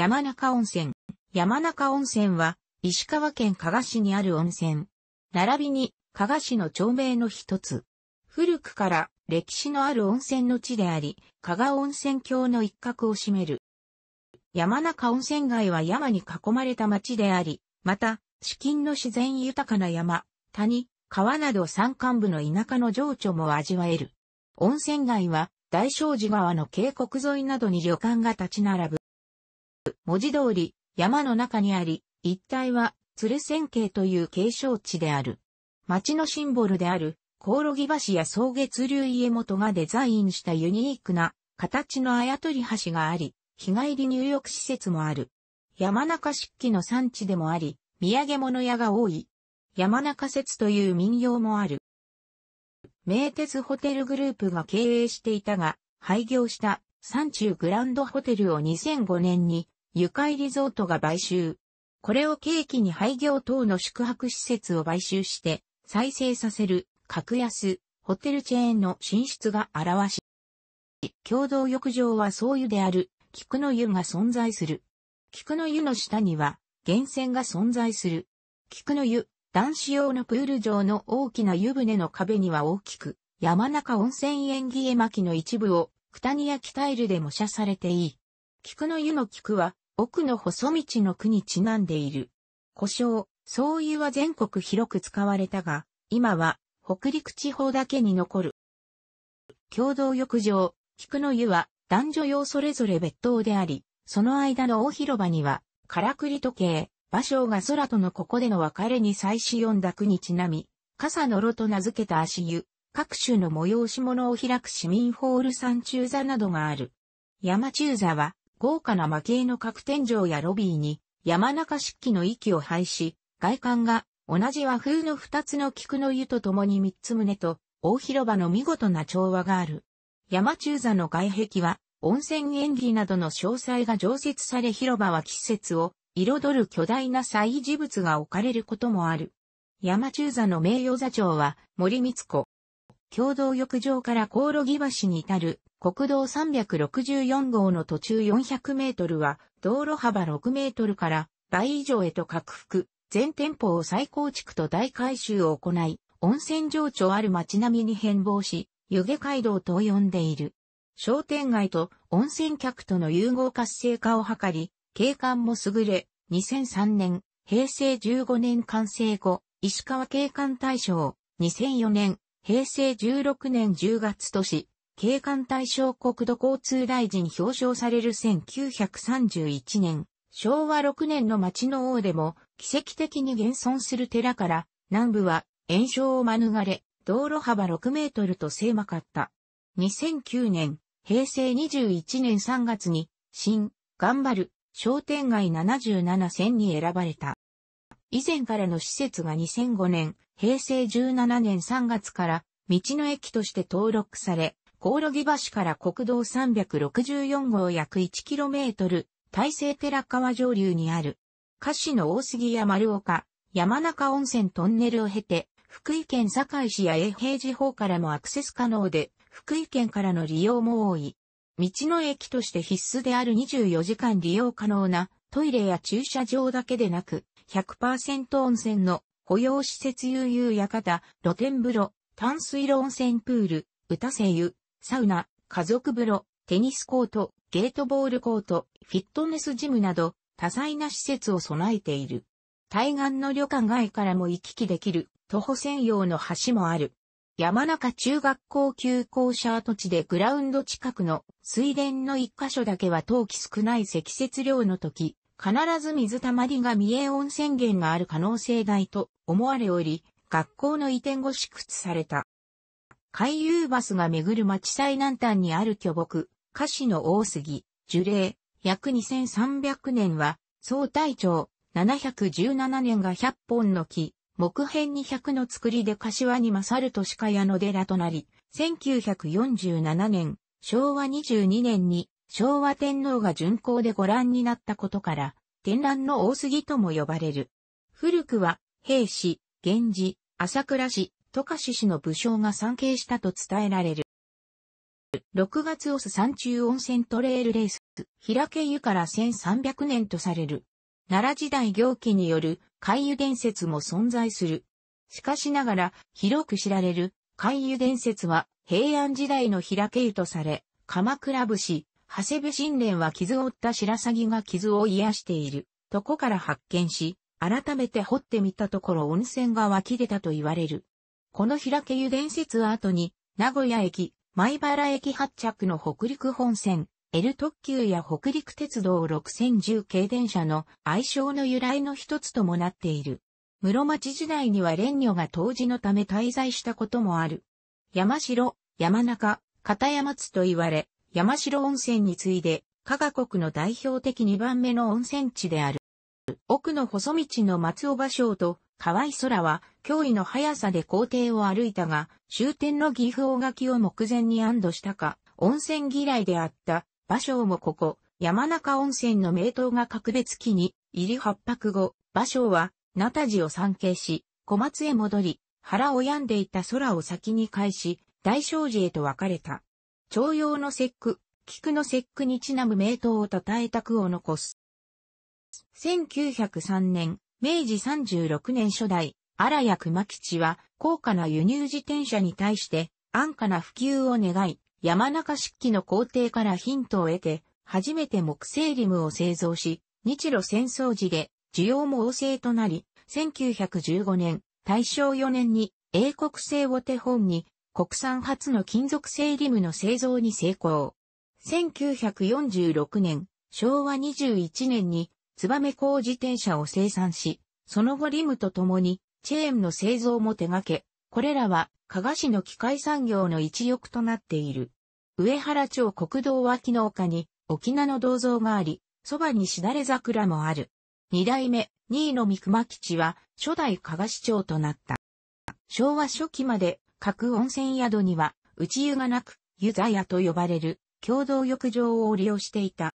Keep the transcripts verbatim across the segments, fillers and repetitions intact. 山中温泉。山中温泉は、石川県加賀市にある温泉。並びに、加賀市の町名の一つ。古くから歴史のある温泉の地であり、加賀温泉郷の一角を占める。山中温泉街は山に囲まれた町であり、また、至近の自然豊かな山、谷、川など山間部の田舎の情緒も味わえる。温泉街は、大正寺川の渓谷沿いなどに旅館が立ち並ぶ。文字通り、山の中にあり、一帯は、鶴仙渓という景勝地である。町のシンボルである、コオロギ橋や草月流家元がデザインしたユニークな、形のあやとり橋があり、日帰り入浴施設もある。山中漆器の産地でもあり、土産物屋が多い。山中説という民謡もある。名鉄ホテルグループが経営していたが、廃業した山中グランドホテルをにせんごねんにゆかいリゾートが買収。これを契機に廃業等の宿泊施設を買収して再生させる格安ホテルチェーンの進出が表し、共同浴場は総湯である菊の湯が存在する。菊の湯の下には源泉が存在する。菊の湯。男子用のプール上の大きな湯船の壁には大きく、山中温泉縁起絵巻の一部を、九谷焼タイルで模写されていい。菊の湯の菊は、奥の細道の句にちなんでいる。呼称、総湯は全国広く使われたが、今は、北陸地方だけに残る。共同浴場、菊の湯は、男女用それぞれ別棟であり、その間の大広場には、からくり時計、芭蕉が空とのここでの別れに際し詠んだ句にちなみ、笠の呂と名付けた足湯、各種の催し物を開く市民ホール山中座などがある。山中座は、豪華な蒔絵の各天井やロビーに、山中漆器の域を配し、外観が、同じ和風の二つの菊の湯と共に三つ棟と、大広場の見事な調和がある。山中座の外壁は、温泉縁起などの詳細が常設され広場は季節を、彩る巨大な祭事物が置かれることもある。山中座の名誉座長は森光子。共同浴場からコオロギ橋に至る国道さんびゃくろくじゅうよんごうの途中よんひゃくメートルは道路幅ろくメートルから倍以上へと拡幅、全店舗を再構築と大改修を行い、温泉情緒ある街並みに変貌し、湯気街道と呼んでいる。商店街と温泉客との融合活性化を図り、景観も優れ、にせんさんねん、へいせいじゅうごねん完成後、石川景観大賞、にせんよねん、へいせいじゅうろくねんじゅうがつ都市、景観大賞国土交通大臣表彰されるせんきゅうひゃくさんじゅういちねん、しょうわろくねんの町の王でも、奇跡的に現存する寺から、南部は延焼を免れ、道路幅ろくメートルと狭かった。にせんきゅうねん、へいせいにじゅういちねんさんがつに、新、頑張る。商店街ななじゅうななせんに選ばれた。以前からの施設がにせんごねん、へいせいじゅうななねんさんがつから、道の駅として登録され、コオロギ橋から国道さんびゃくろくじゅうよんごう約 いちキロメートル、大成寺川上流にある。菓子の大杉や丸岡、山中温泉トンネルを経て、福井県坂井市や永平寺方からもアクセス可能で、福井県からの利用も多い。道の駅として必須であるにじゅうよじかん利用可能なトイレや駐車場だけでなく ひゃくパーセント 温泉の保養施設悠々館、露天風呂、淡水路温泉プール、歌声湯、サウナ、家族風呂、テニスコート、ゲートボールコート、フィットネスジムなど多彩な施設を備えている。対岸の旅館街からも行き来できる徒歩専用の橋もある。山中中学校旧校舎跡地でグラウンド近くの水田の一箇所だけは冬季少ない積雪量の時、必ず水たまりが見え温泉源がある可能性大と思われおり、学校の移転後縮掘された。海遊バスが巡る町最南端にある巨木、菓子の大杉、樹齢、約にせんさんびゃくねんは、総体長、ななひゃくじゅうななねんがひゃっぽんの木。木片にひゃくの作りで柏に勝ると鹿屋の寺となり、せんきゅうひゃくよんじゅうななねん、しょうわにじゅうにねんに昭和天皇が巡幸でご覧になったことから、天覧の大杉とも呼ばれる。古くは、平氏、源氏、朝倉氏、富樫氏の武将が参詣したと伝えられる。ろくがつオス山中温泉トレイルレース、平家湯からせんさんびゃくねんとされる。奈良時代行基による開湯伝説も存在する。しかしながら広く知られる開湯伝説は平安時代の平家湯とされ、鎌倉武士、長谷部親鸞は傷を負った白鷺が傷を癒しているとこから発見し、改めて掘ってみたところ温泉が湧き出たと言われる。この平家湯伝説は後に名古屋駅、米原駅発着の北陸本線、L 特急や北陸鉄道ろくせんじゅう系電車の愛称の由来の一つともなっている。室町時代には蓮如が湯治のため滞在したこともある。山城、山中、片山津と言われ、山城温泉に次いで、加賀国の代表的にばんめの温泉地である。奥の細道の松尾芭蕉と河合空は驚異の速さで校庭を歩いたが、終点の岐阜大垣を目前に安堵したか、温泉嫌いであった芭蕉もここ、山中温泉の名湯が格別期に、入り八泊後、芭蕉は、名田寺を参詣し、小松へ戻り、腹を病んでいた空を先に返し、大聖寺へと別れた。重陽の節句、菊の節句にちなむ名湯を称えた句を残す。せんきゅうひゃくさんねん、明治さんじゅうろくねん初代、荒谷熊吉は、高価な輸入自転車に対して、安価な普及を願い、山中漆器の工程からヒントを得て、初めて木製リムを製造し、日露戦争時で、需要も旺盛となり、せんきゅうひゃくじゅうごねん、大正よねんに、英国製を手本に、国産初の金属製リムの製造に成功。せんきゅうひゃくよんじゅうろくねん、昭和にじゅういちねんに、燕工自転車を生産し、その後リムとともに、チェーンの製造も手掛け、これらは、加賀市の機械産業の一翼となっている。上原町国道脇の丘に、翁の銅像があり、そばにしだれ桜もある。二代目、新野見熊吉は、初代加賀市長となった。昭和初期まで、各温泉宿には、内湯がなく、湯座屋と呼ばれる、共同浴場を利用していた。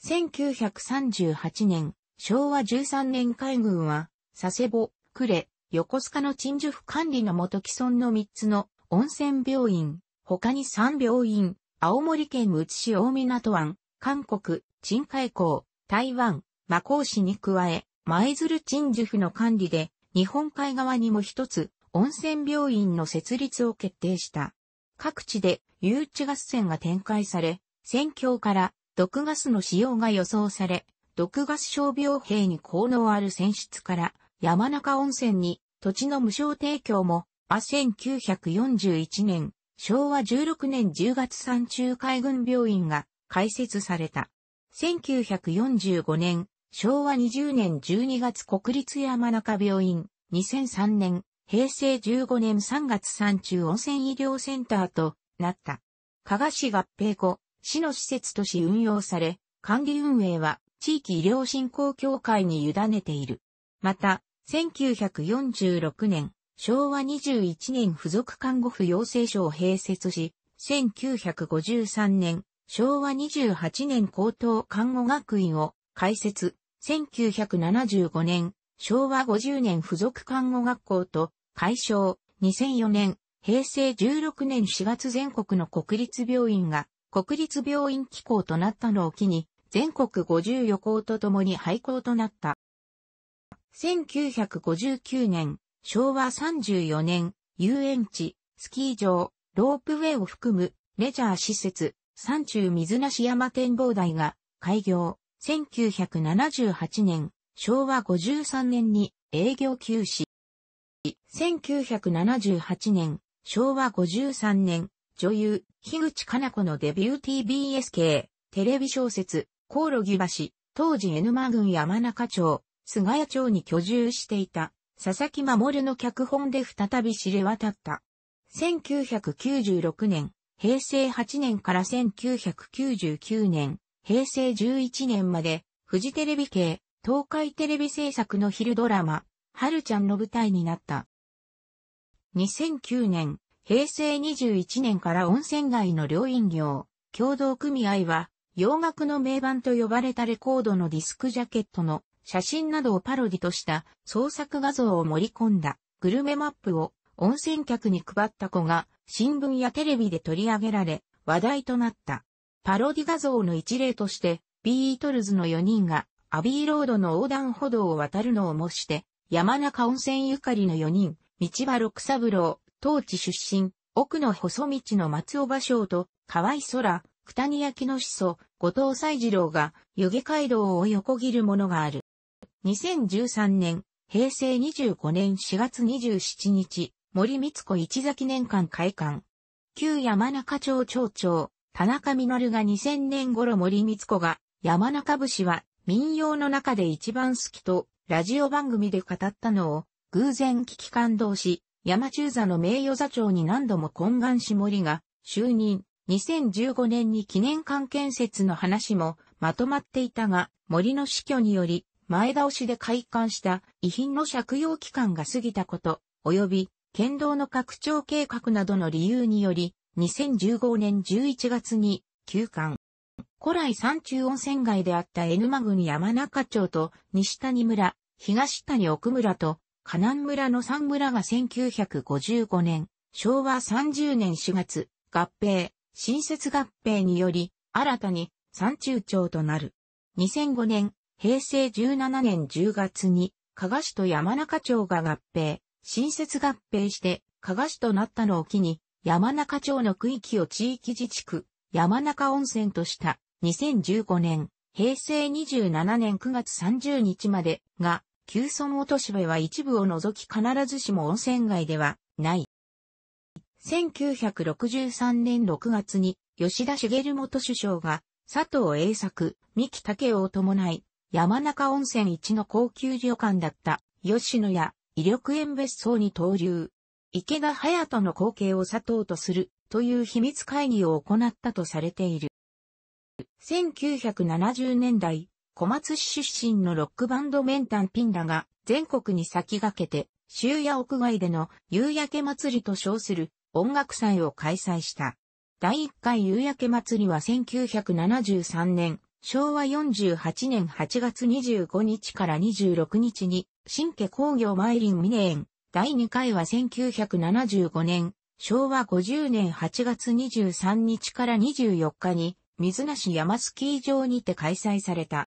せんきゅうひゃくさんじゅうはちねん、昭和じゅうさんねん海軍は、佐世保、呉、横須賀の鎮守府管理の下既存のみっつの温泉病院、他にさんびょういん、青森県むつ市大港湾、韓国、鎮海港、台湾、馬港市に加え、舞鶴鎮守府の管理で、日本海側にも一つ、温泉病院の設立を決定した。各地で誘致合戦が展開され、戦況から毒ガスの使用が予想され、毒ガス傷病兵に効能ある泉質から山中温泉に土地の無償提供も、あ、せんきゅうひゃくよんじゅういちねん、昭和じゅうろくねんじゅうがつ山中海軍病院が開設された。せんきゅうひゃくよんじゅうごねん、昭和にじゅうねんじゅうにがつ国立山中病院、にせんさんねん、平成じゅうごねんさんがつ山中温泉医療センターとなった。加賀市合併後、市の施設として運用され、管理運営は地域医療振興協会に委ねている。また、せんきゅうひゃくよんじゅうろくねん、昭和にじゅういちねん附属看護婦養成所を併設し、せんきゅうひゃくごじゅうさんねん、昭和にじゅうはちねん高等看護学院を開設、せんきゅうひゃくななじゅうごねん、昭和ごじゅうねん附属看護学校と、改称、にせんよねん、平成じゅうろくねんしがつ全国の国立病院が、国立病院機構となったのを機に、全国ごじゅうよこうとともに廃校となった。せんきゅうひゃくごじゅうきゅうねん、昭和さんじゅうよねん、遊園地、スキー場、ロープウェイを含む、レジャー施設、山中水無山展望台が、開業。せんきゅうひゃくななじゅうはちねん、昭和ごじゅうさんねんに営業休止。せんきゅうひゃくななじゅうはちねん、昭和ごじゅうさんねん、女優、樋口可奈子のデビュー ティービーエス 系、テレビ小説、コオロギ橋、当時江沼郡山中町、菅谷町に居住していた、佐々木守の脚本で再び知れ渡った。せんきゅうひゃくきゅうじゅうろくねん、平成はちねんからせんきゅうひゃくきゅうじゅうきゅうねん、平成じゅういちねんまで、フジテレビ系、東海テレビ制作の昼ドラマ、はるちゃんの舞台になった。にせんきゅうねん、平成にじゅういちねんから温泉街の両院業、協同組合は、洋楽の名盤と呼ばれたレコードのディスクジャケットの写真などをパロディとした創作画像を盛り込んだグルメマップを温泉客に配った子が新聞やテレビで取り上げられ、話題となった。パロディ画像の一例として、ビートルズのよにんがアビーロードの横断歩道を渡るのを模して、山中温泉ゆかりのよにん、道場六三郎、当地出身、奥の細道の松尾芭蕉と、河合空、九谷焼の始祖、後藤西二郎が、湯気街道を横切るものがある。にせんじゅうさんねん、平成にじゅうごねんしがつにじゅうしちにち、森光子一座記念館開館。旧山中町町長、田中稔がにせんねん頃森光子が、山中節は民謡の中で一番好きと、ラジオ番組で語ったのを、偶然聞き感動し、山中座の名誉座長に何度も懇願し森が、就任、にせんじゅうごねんに記念館建設の話もまとまっていたが、森の死去により、前倒しで開館した遺品の借用期間が過ぎたこと、及び、県道の拡張計画などの理由により、にせんじゅうごねんじゅういちがつに休館。古来山中温泉街であった江沼郡山中町と西谷村、東谷奥村と河南村のさん村がせんきゅうひゃくごじゅうごねん、昭和さんじゅうねんしがつ、合併、新設合併により、新たに山中町となる。にせんごねん、平成じゅうななねんじゅうがつに、加賀市と山中町が合併、新設合併して、加賀市となったのを機に、山中町の区域を地域自治区、山中温泉とした。にせんじゅうごねん、平成にじゅうななねんくがつさんじゅうにちまでが、旧村落し部は一部を除き必ずしも温泉街ではない。せんきゅうひゃくろくじゅうさんねんろくがつに、吉田茂元首相が、佐藤栄作、三木武夫を伴い、山中温泉一の高級旅館だった、吉野家、伊緑園別荘に投入。池田隼人の後継を佐藤とする、という秘密会議を行ったとされている。せんきゅうひゃくななじゅうねんだい、小松市出身のロックバンドメンタンピンらが、全国に先駆けて、州や屋外での夕焼け祭りと称する音楽祭を開催した。だいいっかい夕焼け祭りはせんきゅうひゃくななじゅうさんねん、昭和よんじゅうはちねんはちがつにじゅうごにちからにじゅうろくにちに、新家工業梅林峰園。だいにかいはせんきゅうひゃくななじゅうごねん、昭和ごじゅうねんはちがつにじゅうさんにちからにじゅうよっかに、水無山スキー場にて開催された。